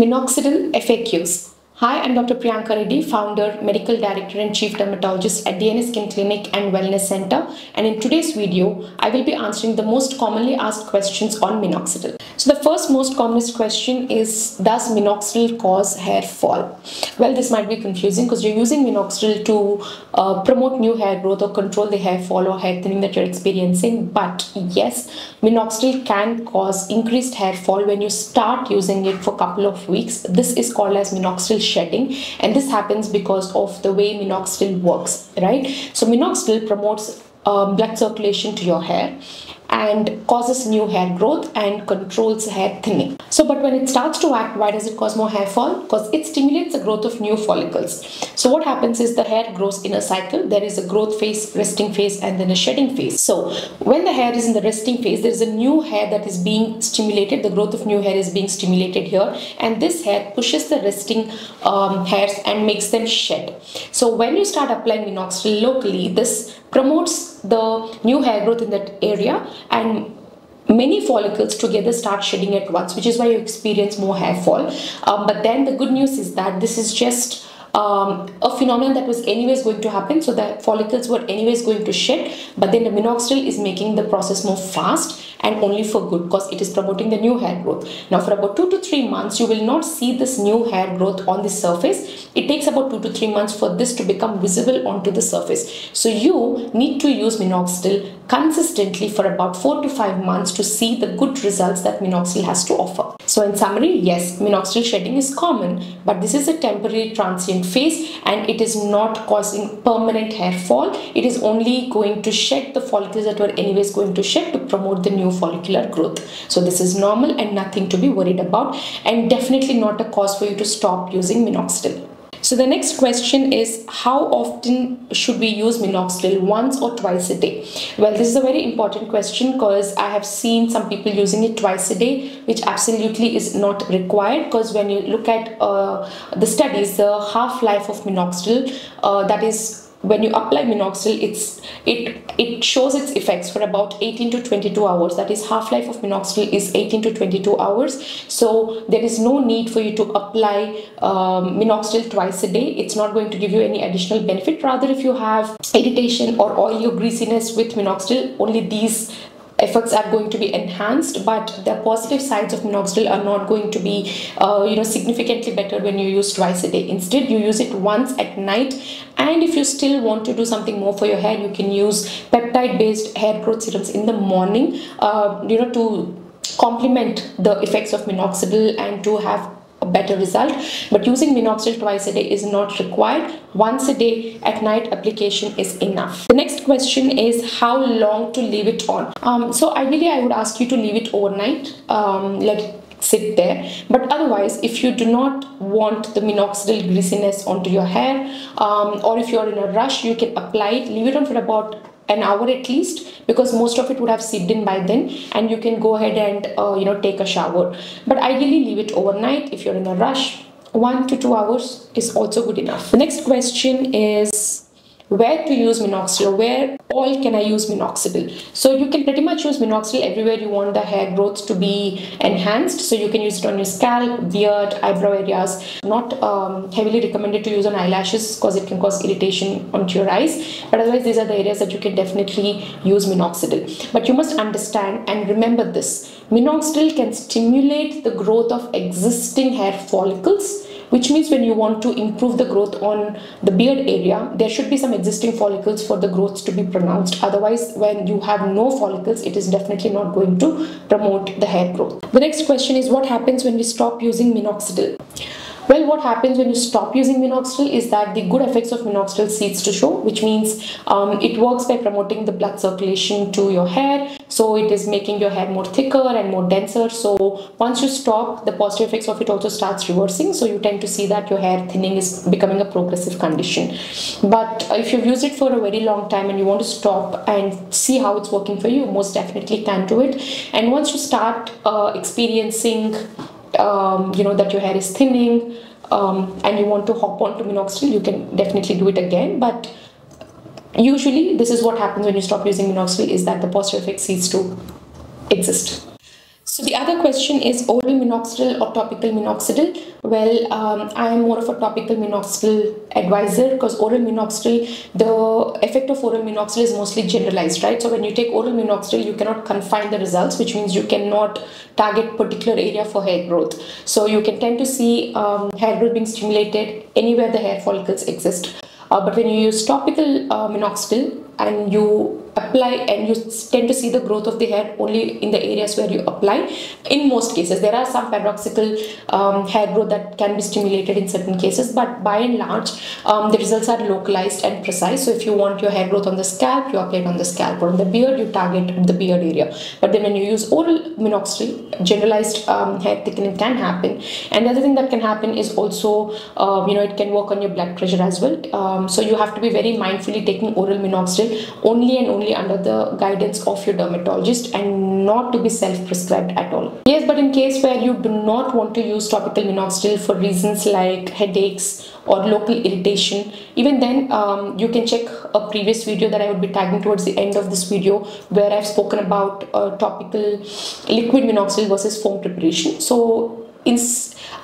Minoxidil FAQs. Hi, I'm Dr. Priyanka Reddy, founder, medical director and chief dermatologist at DNA Skin Clinic and Wellness Center, and in today's video, I will be answering the most commonly asked questions on minoxidil. So the first most commonest question is, does minoxidil cause hair fall? Well, this might be confusing because you're using minoxidil to promote new hair growth or control the hair fall or hair thinning that you're experiencing, but yes, minoxidil can cause increased hair fall when you start using it for a couple of weeks. This is called as minoxidil shedding, and this happens because of the way minoxidil works, right? So minoxidil promotes blood circulation to your hair and causes new hair growth and controls hair thinning. So, but when it starts to act, why does it cause more hair fall? Because it stimulates the growth of new follicles. So what happens is the hair grows in a cycle. There is a growth phase, resting phase, and then a shedding phase. So when the hair is in the resting phase, there is a new hair that is being stimulated. The growth of new hair is being stimulated here, and this hair pushes the resting hairs and makes them shed. So when you start applying minoxidil locally, this promotes the new hair growth in that area, and many follicles together start shedding at once, which is why you experience more hair fall. But then the good news is that this is just a phenomenon that was anyways going to happen, so the follicles were anyways going to shed, but then the minoxidil is making the process more fast and only for good, because it is promoting the new hair growth. Now for about 2 to 3 months, you will not see this new hair growth on the surface. It takes about 2 to 3 months for this to become visible onto the surface. So you need to use minoxidil consistently for about 4 to 5 months to see the good results that minoxidil has to offer. So in summary, yes, minoxidil shedding is common, but this is a temporary transient phase and it is not causing permanent hair fall. It is only going to shed the follicles that were anyways going to shed to promote the new follicular growth. So this is normal and nothing to be worried about, and definitely not a cause for you to stop using minoxidil. So the next question is, how often should we use minoxidil, once or twice a day? Well, this is a very important question because I have seen some people using it twice a day, which absolutely is not required, because when you look at the studies, the half-life of minoxidil, that is, when you apply minoxidil, it shows its effects for about 18 to 22 hours. That is, half-life of minoxidil is 18 to 22 hours, so there is no need for you to apply minoxidil twice a day. It's not going to give you any additional benefit. Rather, if you have irritation or oily or greasiness with minoxidil, only these effects are going to be enhanced, but the positive sides of minoxidil are not going to be significantly better when you use twice a day. Instead, you use it once at night, and if you still want to do something more for your hair, you can use peptide based hair growth serums in the morning to complement the effects of minoxidil and to have a better result. But using minoxidil twice a day is not required. Once a day at night application is enough. The next question is, how long to leave it on? So ideally, I would ask you to leave it overnight, let it sit there. But otherwise, if you do not want the minoxidil greasiness onto your hair, or if you are in a rush, you can apply it, leave it on for about an hour at least, because most of it would have seeped in by then, and you can go ahead and take a shower. But ideally, leave it overnight. If you're in a rush, 1 to 2 hours is also good enough. The next question is, where to use minoxidil, where all can I use minoxidil? So you can pretty much use minoxidil everywhere you want the hair growth to be enhanced. So you can use it on your scalp, beard, eyebrow areas. Not heavily recommended to use on eyelashes because it can cause irritation onto your eyes, but otherwise these are the areas that you can definitely use minoxidil. But you must understand and remember this, minoxidil can stimulate the growth of existing hair follicles, which means when you want to improve the growth on the beard area, there should be some existing follicles for the growth to be pronounced. Otherwise, when you have no follicles, it is definitely not going to promote the hair growth. The next question is, what happens when we stop using minoxidil? Well, what happens when you stop using minoxidil is that the good effects of minoxidil cease to show, which means it works by promoting the blood circulation to your hair. So it is making your hair more thicker and more denser. So once you stop, the positive effects of it also starts reversing. So you tend to see that your hair thinning is becoming a progressive condition. But if you've used it for a very long time and you want to stop and see how it's working for you, most definitely can do it. And once you start experiencing that your hair is thinning and you want to hop on to minoxidil, you can definitely do it again. But usually this is what happens when you stop using minoxidil, is that the positive effect ceases to exist. So the other question is oral minoxidil or topical minoxidil? Well, I am more of a topical minoxidil advisor, because oral minoxidil, the effect of oral minoxidil is mostly generalized, right? So when you take oral minoxidil, you cannot confine the results, which means you cannot target particular area for hair growth. So you can tend to see hair growth being stimulated anywhere the hair follicles exist. But when you use topical minoxidil and you apply, and you tend to see the growth of the hair only in the areas where you apply. In most cases, there are some paradoxical hair growth that can be stimulated in certain cases, but by and large, the results are localized and precise. So if you want your hair growth on the scalp, you apply it on the scalp, or on the beard, you target the beard area. But then when you use oral minoxidil, generalized hair thickening can happen. And the other thing that can happen is also, it can work on your blood pressure as well. So you have to be very mindfully taking oral minoxidil only and only under the guidance of your dermatologist, and not to be self-prescribed at all. Yes, but in case where you do not want to use topical minoxidil for reasons like headaches or local irritation, even then you can check a previous video that I would be tagging towards the end of this video, where I've spoken about topical liquid minoxidil versus foam preparation. So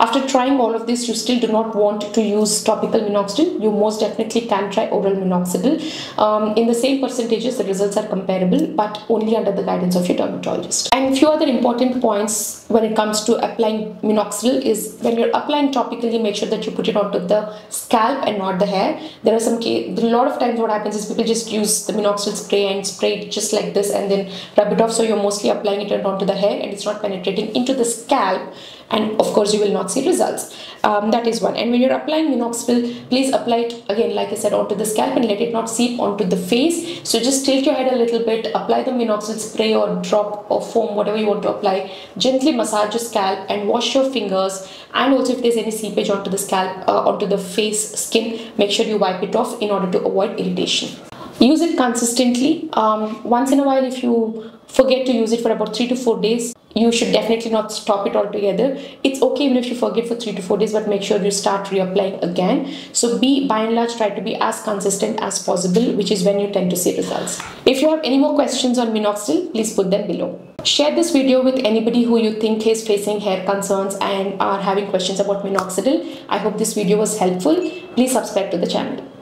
after trying all of this, you still do not want to use topical minoxidil, you most definitely can try oral minoxidil. In the same percentages, the results are comparable, but only under the guidance of your dermatologist. And a few other important points when it comes to applying minoxidil is, when you're applying topically, make sure that you put it onto the scalp and not the hair. There are a lot of times what happens is people just use the minoxidil spray and spray it just like this and then rub it off. So you're mostly applying it onto the hair and it's not penetrating into the scalp. And of course, you will not see results. That is one. And when you're applying minoxidil, please apply it again, like I said, onto the scalp and let it not seep onto the face. So just tilt your head a little bit, apply the minoxidil spray or drop or foam, whatever you want to apply. Gently massage your scalp and wash your fingers. And also, if there's any seepage onto the scalp, onto the face skin, make sure you wipe it off in order to avoid irritation. Use it consistently. Once in a while, if you forget to use it for about 3 to 4 days, you should definitely not stop it altogether. It's okay even if you forget for 3 to 4 days, but make sure you start reapplying again. So by and large, try to be as consistent as possible, which is when you tend to see results. If you have any more questions on minoxidil, please put them below. Share this video with anybody who you think is facing hair concerns and are having questions about minoxidil. I hope this video was helpful. Please subscribe to the channel.